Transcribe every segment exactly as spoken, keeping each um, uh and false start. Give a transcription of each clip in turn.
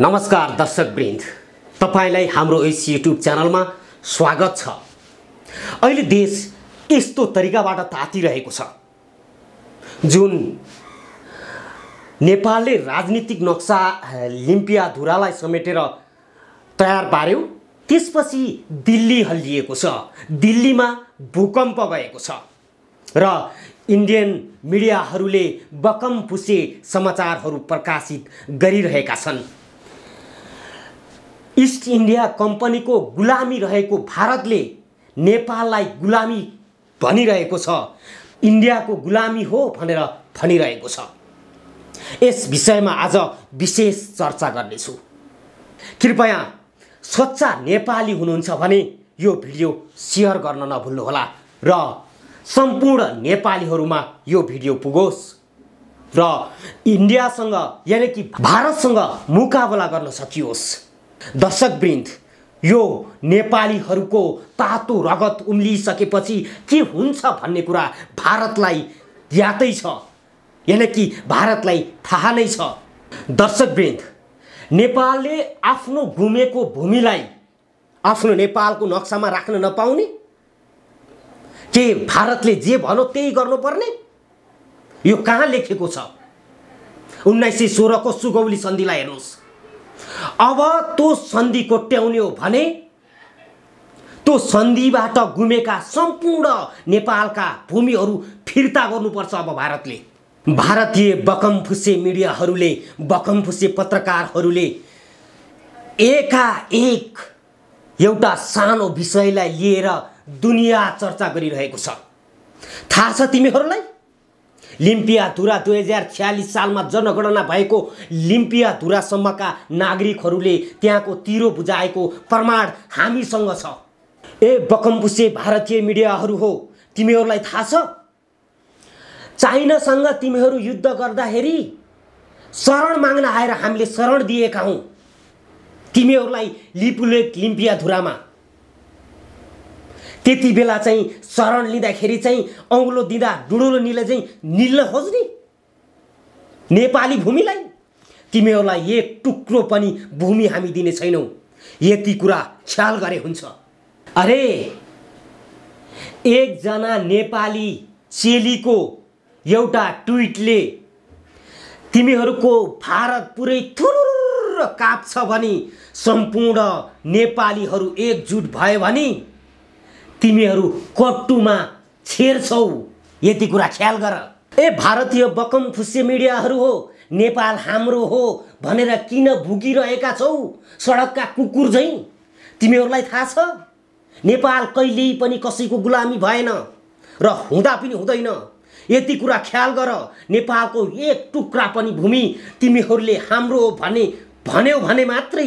नमस्कार दर्शकवृन्द, तपाईलाई हाम्रो यस युट्युब च्यानलमा स्वागत छ। अहिले देश यस्तो तरिकाबाट तातिरहेको छ जुन नेपालले राजनीतिक नक्सा लिम्पियाधुरालाई समेटेर तयार पार्यो। त्यसपछि दिल्ली हल्लिएको छ, दिल्लीमा भूकम्प भएको छ र इन्डियन मिडियाहरूले बकमफुसे समाचारहरू प्रकाशित गरिरहेका छन्। ईस्ट इन्डिया कम्पनीको गुलामी रहेको भारतले नेपाललाई गुलामी भनिरहेको छ, इन्डियाको गुलामी हो भनेर भनिरहेको छ। यस विषयमा आज विशेष चर्चा गर्नेछु। कृपया सच्चा नेपाली हुनुहुन्छ भने यो भिडियो सेयर गर्न नभुल्नुहोला र सम्पूर्ण नेपालीहरुमा यो भिडियो पुगोस् र इन्डियासँग यानि कि भारतसँग मुकाबला गर्न सकियोस्। दर्शकवृन्द, यो नेपालीहरुको तातो रगत उम्लिसकेपछि के हुन्छ भन्ने कुरा भारतलाई यादै छ, यानि कि भारतलाई थाहा नै छ। दर्शकवृन्द, नेपालले आफ्नो घुमेको भूमिलाई आफ्नो नेपालको नक्सामा राख्न नपाउने के भारतले जे भन्यो त्यही गर्नुपर्ने? यो कहाँ लेखेको छ? उन्नाइस सय सोह्र को सुगौली सन्धिलाई हेर्नुहोस्। अब त्यो सन्धि कोट्याउने हो भने त्यो सन्धिबाट गुमेका सम्पूर्ण नेपालका भूमिहरू फिर्ता गर्नुपर्छ अब भारतले। भारतीय बकमफुसे मिडियाहरूले, बकमफुसे पत्रकारहरूले एकाएक एउटा सानो विषयलाई लिएर दुनिया चर्चा गरिरहेको छ। थाहा छ तिमीहरूलाई लिम्पियाधुरा दुई हजार छयालिस सालमा जनगणना भएको लिम्पियाधुरासम्मका नागरिकहरूले त्यहाँको तिरो बुझाएको प्रमाण हामीसँग छ। ए बकमफुसे भारतीय मिडियाहरू हो, तिमीहरूलाई थाहा छ चाइनासँग तिमीहरू युद्ध गर्दाखेरि शरण माग्न आएर हामीले शरण दिएका हौँ तिमीहरूलाई लिपुलेक लिम्पियाधुरामा। त्यति बेला चाहिँ शरण लिँदाखेरि चाहिँ औँलो दिँदा डुडुलो निले चाहिँ निल्न खोज्ने नेपाली भूमिलाई। तिमीहरूलाई एक टुक्रो पनि भूमि हामी दिने छैनौँ, यति कुरा ख्याल गरे हुन्छ। अरे एकजना नेपाली चेलीको एउटा ट्विटले तिमीहरूको भारत पुरै थुरुर काप्छ भने सम्पूर्ण नेपालीहरू एकजुट भयो भने तिमीहरू कट्टुमा छेर्छौ, यति कुरा ख्याल गर। ए भारतीय बकमफुसे मिडियाहरू हो, नेपाल हाम्रो हो भनेर किन भुकिरहेका छौ सडकका कुकुर झैं? तिमीहरूलाई थाहा छ नेपाल कहिल्यै पनि कसैको गुलामी भएन र हुँदा पनि हुँदैन, यति कुरा ख्याल गर। नेपालको एक टुक्रा पनि भूमि तिमीहरूले हाम्रो हो भने भन्यौ भने मात्रै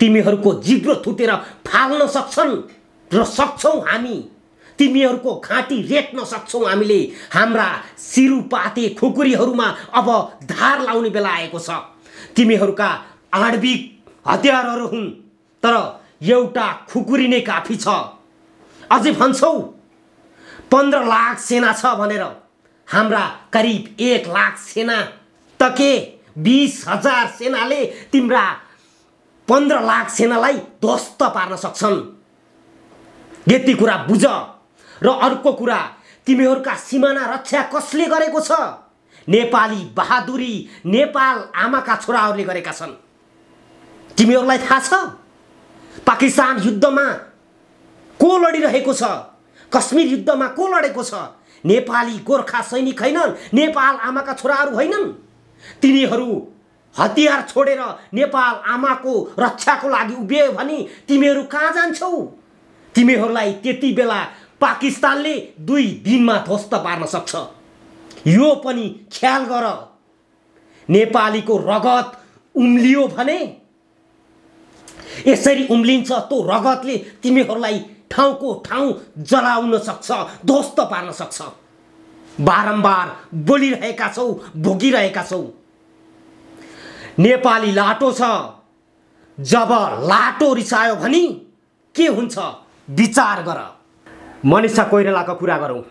तिमीहरूको जिब्रो थुतेर फाल्न सक्छन् र सक्छौं हामी। तिमीहरूको घाँटी रेट्न सक्छौं हामीले। हाम्रा सिरुपाते खुकुरीहरूमा अब धार लाउने बेला आएको छ। तिमीहरूका आणविक हतियारहरू हुन्, तर एउटा खुकुरी नै काफी छ। अझै भन्छौ पन्ध्र लाख सेना छ भनेर, हाम्रा करिब एक लाख सेना त के बीस हजार सेनाले तिम्रा पन्ध्र लाख सेनालाई ध्वस्त पार्न सक्छन्, यति कुरा बुझ। र अर्को कुरा, तिमीहरूका सीमाना रक्षा कसले गरेको छ? नेपाली बहादुरी नेपाल आमाका छोराहरूले गरेका छन्। तिमीहरूलाई थाहा छ पाकिस्तान युद्धमा को लडिरहेको छ? कश्मीर युद्धमा को लडेको छ? नेपाली गोर्खा सैनिक हैनन्, नेपाल आमाका छोराहरू हैनन्। तिनीहरू हतियार छोडेर नेपाल आमाको रक्षाको लागि उभियो भने तिमीहरू कहाँ जान्छौ? तिमीहरूलाई त्यति बेला पाकिस्तानले दुई दिनमा ध्वस्त पार्न सक्छ, यो पनि ख्याल गर। नेपालीको रगत उम्लियो भने यसरी उम्लिन्छ, त्यो रगतले तिमीहरूलाई ठाउँको ठाउँ जलाउन सक्छ, ध्वस्त पार्न सक्छ। बारम्बार बोलिरहेका छौ, भोगिरहेका छौ। नेपाली लाटो छ, जब लाटो रिसायो भने के हुन्छ विचार गर। मनिषा कोइरालाको कुरा गरौँ।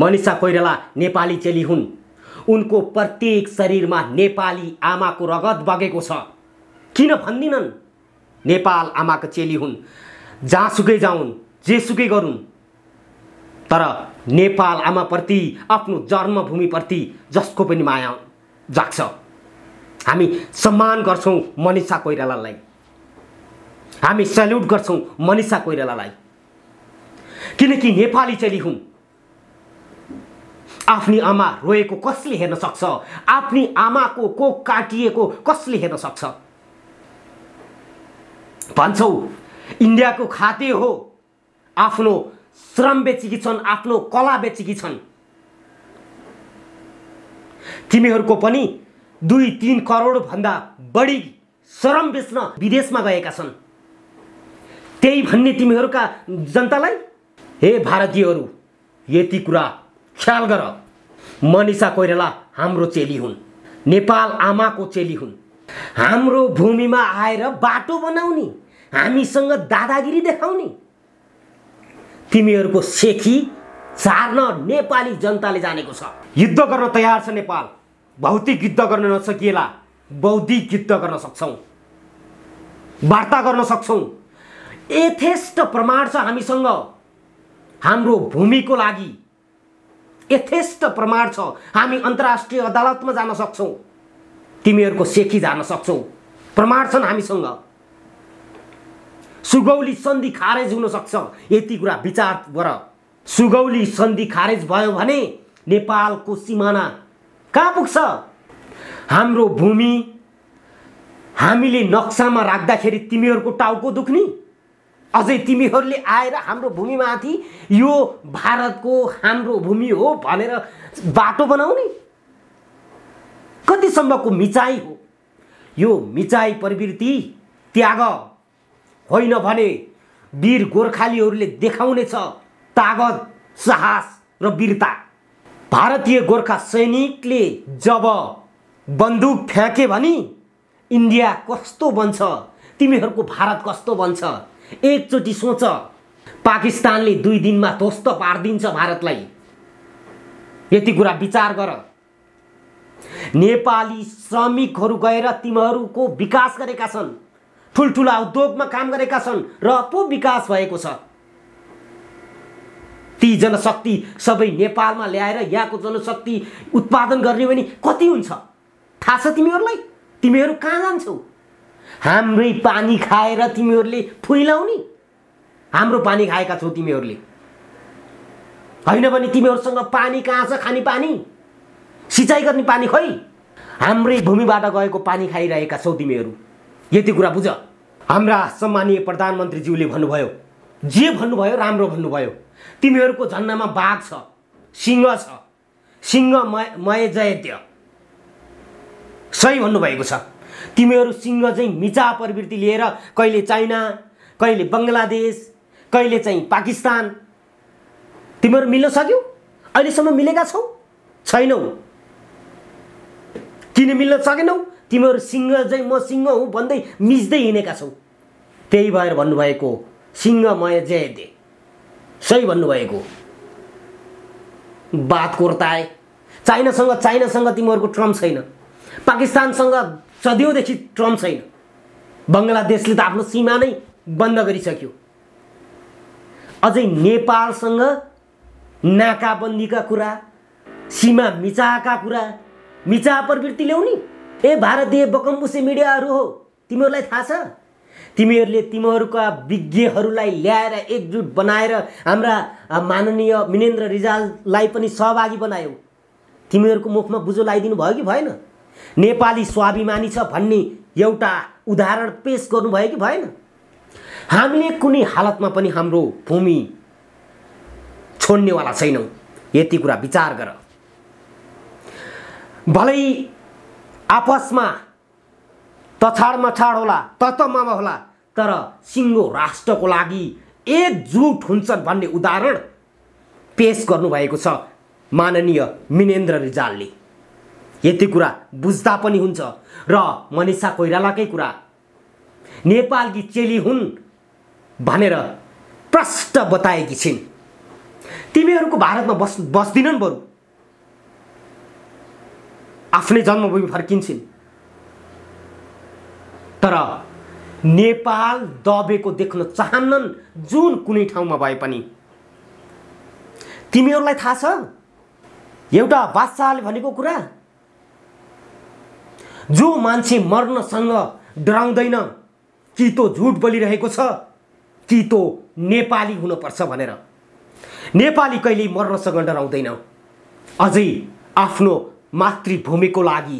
मनिषा कोइराला नेपाली चेली हुन्। उनको प्रत्येक शरीर में नेपाली आमा को रगत बगेको छ। किन भन्दिनन्? नेपाल आमा को चेली हुन्, जहाँसुकै जाउन् जेसुकै गरून् तर नेपाल आमा प्रति आफ्नो जन्मभूमि प्रति जसको पनि माया जाग्छ। हामी सम्मान गर्छौं मनिषा कोइरालालाई, हामी सल्युट गर्छौं मनिषा कोइरालालाई, किनकि नेपाली चेली हुन्। आफ्नी आमा रोएको कसले हेर्न सक्छ? आफ्नी आमाको को काटिएको कसले हेर्न सक्छ? भन्छौ इन्डियाको खाते हो, आफ्नो श्रम बेचेकी छन्, आफ्नो कला बेचेकी छन्। तिमीहरूको पनि दुई तीन करोड भन्दा बढी श्रम बेच्न विदेशमा गएका छन्। त्यही भन्ने तिमीहरूका जनतालाई हे भारतीयहरू, यति कुरा ख्याल गर, मनिषा कोइराला हाम्रो चेली हुन्, नेपाल आमा को चेली हुन्। हाम्रो भूमिमा आएर बाटो बनाउने, हामीसँग दादागिरी देखाउने तिमीहरूको सेखी चार्न नेपाली जनताले जानेको छ। युद्ध गर्न तयार छ नेपाल। भौतिक युद्ध गर्न नसकिएला बौद्धिक युद्ध गर्न सक्छौं, वार्ता गर्न सक्छौं। यथेष्ट प्रमाण छ हामीसँग, हाम्रो भूमिको लागि यथेष्ट प्रमाण छ। हामी अन्तर्राष्ट्रिय अदालतमा जान सक्छौं, तिमीहरूको सेखी जान सक्छौं, प्रमाण छन् हामीसँग। सुगौली सन्धि खारेज हुन सक्छ, यति कुरा विचार गर। सुगौली सन्धि खारेज भयो भने नेपालको सीमाना कहाँ पुग्छ? हाम्रो भूमि हामीले नक्सामा राख्दाखेरि तिमीहरूको टाउको दुख्ने, अझै तिमीहरूले आएर हाम्रो भूमिमाथि यो भारतको हाम्रो भूमि हो भनेर बाटो बनाउने कतिसम्मको मिचाई हो? यो मिचाई प्रवृत्ति त्याग होइन भने वीर गोर्खालीहरूले देखाउनेछ तागत, साहस र वीरता। भारतीय गोर्खा सैनिकले जब बन्दुक फ्याँके भने इन्डिया कस्तो बन्छ, तिमीहरूको भारत कस्तो बन्छ, एकचोटी सोच। पाकिस्तानले दुई दिनमा ध्वस्त पारिदिन्छ भारतलाई, यति कुरा विचार गर। नेपाली श्रमिकहरू गएर तिमीहरूको विकास गरेका छन्, ठुलठुला उद्योगमा काम गरेका छन् र पो विकास भएको छ। ती जनशक्ति सबै नेपालमा ल्याएर यहाँको जनशक्ति उत्पादन गर्ने भने कति हुन्छ थाहा छ तिमीहरूलाई? तिमीहरू कहाँ जान्छौ? हाम्रै पानी खाएर तिमीहरूले फुइलाउने, हाम्रो पानी खाएका छौ तिमीहरूले, हैन भने तिमीहरूसँग पानी कहाँ छ? खाने पानी, सिँचाइ गर्ने पानी खोइ, हाम्रै भूमिबाट गएको पानी खाइरहेका छौ तिमीहरू, यति कुरा बुझ। हाम्रा सम्माननीय प्रधानमन्त्रीज्यूले भन्नुभयो, जे भन्नुभयो राम्रो भन्नुभयो। तिमीहरूको झन्नामा बाघ छ, सिंह छ, सिंहमय जयत्य, सही भन्नुभएको छ। तिमीहरू सिंह चाहिँ मिचा प्रवृत्ति लिएर कहिले चाइना, कहिले बङ्गलादेश, कहिले चाहिँ पाकिस्तान, तिमीहरू मिल्न सक्यौ? अहिलेसम्म मिलेका छौ छैनौ? किन मिल्न सकेनौ? तिमीहरू सिंह चाहिँ म सिंह हुँ भन्दै मिच्दै हिँडेका छौ, त्यही भएर भन्नुभएको सिंहमय जयदे, सही भन्नुभएको। बात कोर्ताए चाइनासँग, चाइनासँग तिमीहरूको ट्रम छैन, पाकिस्तानसँग सदियौंदेखि ट्रम छैन, बङ्गलादेशले त आफ्नो सीमा नै बन्द गरिसक्यो, अझै नेपालसँग नाकाबन्दीका कुरा, सीमा मिचाएका कुरा, मिचा प्रवृत्ति ल्याउने। ए भारतीय बकम्बुसे मिडियाहरू हो, तिमीहरूलाई थाहा छ? तिमीहरूले तिमीहरूका विज्ञहरूलाई ल्याएर एकजुट बनाएर हाम्रा माननीय मिनेन्द्र रिजाललाई पनि सहभागी बनायौ, तिमीहरूको मुखमा बुझो लगाइदिनु भयो कि भएन? नेपाली स्वाभिमानी छ भन्ने एउटा उदाहरण पेश गर्नुभयो कि भएन? हामीले कुनै हालतमा पनि हाम्रो भूमि छोड्नेवाला छैनौँ, यति कुरा विचार गर। भलै आपसमा तछाड मछाड होला, ततमामा होला, तर सिङ्गो राष्ट्रको लागि एकजुट हुन्छन् भन्ने उदाहरण पेश गर्नुभएको छ माननीय मिनेन्द्र रिजालले, यति कुरा बुझ्दा पनि हुन्छ। र मनिषा कोइरालाकै कुरा, नेपालकी चेली हुन् भनेर प्रष्ट बताएकी छिन्। तिमीहरूको भारतमा बस् बस्दिनन् बरु, आफ्नै जन्मभूमि फर्किन्छन्। तर नेपाल दबेको देख्न चाहन्नन्, जुन कुनै ठाउँमा भए पनि। तिमीहरूलाई थाहा छ एउटा बादशाहले भनेको कुरा, जो मान्छे मर्नसँग डराउँदैन कि तो झुट बोलिरहेको छ कि तो नेपाली हुनुपर्छ भनेर। नेपाली कहिल्यै मर्नसँग डराउँदैन, अझै आफ्नो मातृभूमिको लागि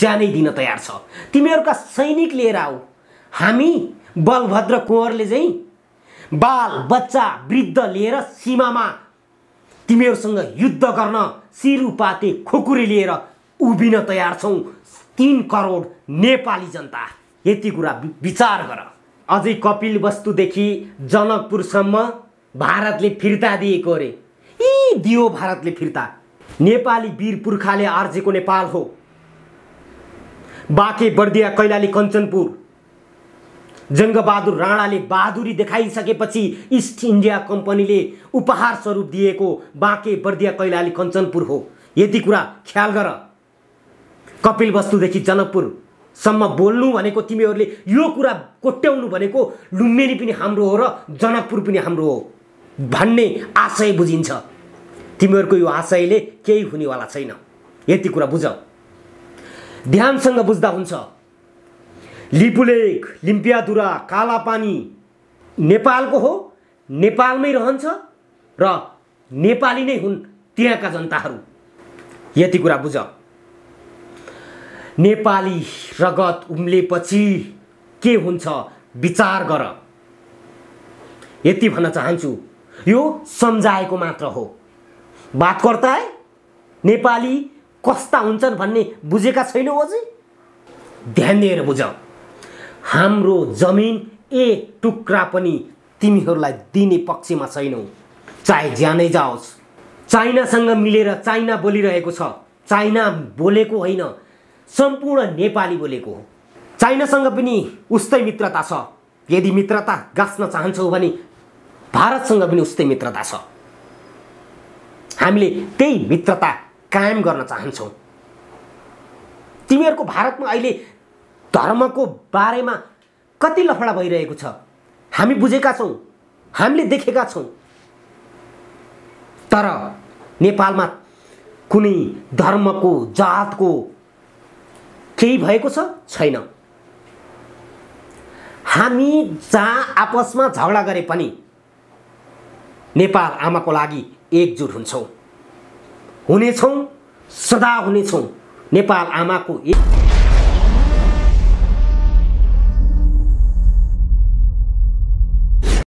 जानै दिन तयार छ। तिमीहरुका सैनिक लिएर आऊ। हामी बलभद्र कुँवरले चाहिँ बाल बच्चा वृद्ध लिएर सीमामा तिमीहरुसँग युद्ध गर्न सिरुपाते खुकुरी लिएर उभिन तयार छौ। तीन करोड नेपाली जनता, यति कुरा विचार गर। अझै कपिल वस्तुदेखि जनकपुरसम्म भारतले फिर्ता दिएको रे। यी दियो भारतले फिर्ता। नेपाली वीर पुर्खाले आर्जेको नेपाल हो। बाँके बर्दिया कैलाली कञ्चनपुर जङ्गबहादुर राणाले बहादुरी देखाइसकेपछि ईस्ट इन्डिया कम्पनीले उपहार स्वरूप दिएको बाँके बर्दिया कैलाली कञ्चनपुर हो। यति कुरा ख्याल गर। कपिल वस्तुदेखि जनकपुरसम्म बोल्नु भनेको तिमीहरूले यो कुरा कोट्याउनु भनेको लुम्बिनी पनि हाम्रो हो र जनकपुर पनि हाम्रो हो भन्ने आशय बुझिन्छ। तिमीहरूको यो आशयले केही हुनेवाला छैन। यति कुरा बुझ, ध्यानसँग बुझ्दा हुन्छ। लिपुलेक, लिम्पियाधुरा, कालापानी नेपालको हो, नेपालमै रहन्छ र नेपाली नै हुन् त्यहाँका जनताहरू। यति कुरा बुझ। नेपाली रगत उम्लेपछि के हुन्छ विचार गर। यति भन्न चाहन्छु, यो सम्झाएको मात्र हो। बात करता है नेपाली कस्ता हुन्छन् भन्ने बुझेका छैनौ। अझै ध्यान दिएर बुझ। हाम्रो जमिन एक टुक्रा पनि तिमीहरूलाई दिने पक्षमा छैनौ, चाहे ज्यानै जाओस्। चाइनासँग मिलेर चाइना बोलिरहेको छ, चाइना बोलेको होइन, सम्पूर्ण नेपाली बोलेको हो। चाइनासँग पनि उस्तै मित्रता छ। यदि मित्रता गास्न चाहन्छौ भने भारतसँग पनि उस्तै मित्रता छ। हामीले त्यही मित्रता कायम गर्न चाहन्छौ। तिमीहरुको भारतमा अहिले धर्मको बारेमा कति लफडा भइरहेको छ, हामी बुझेका छौं, हामीले देखेका छौं। तर नेपालमा कुनै धर्मको जातको केही भएको छ छैन। हामी जहाँ आपसमा झगडा गरे पनि नेपाल आमाको लागि एकजुट हुन्छौं, हुनेछौं, सदा हुनेछौं। नेपाल आमाको एक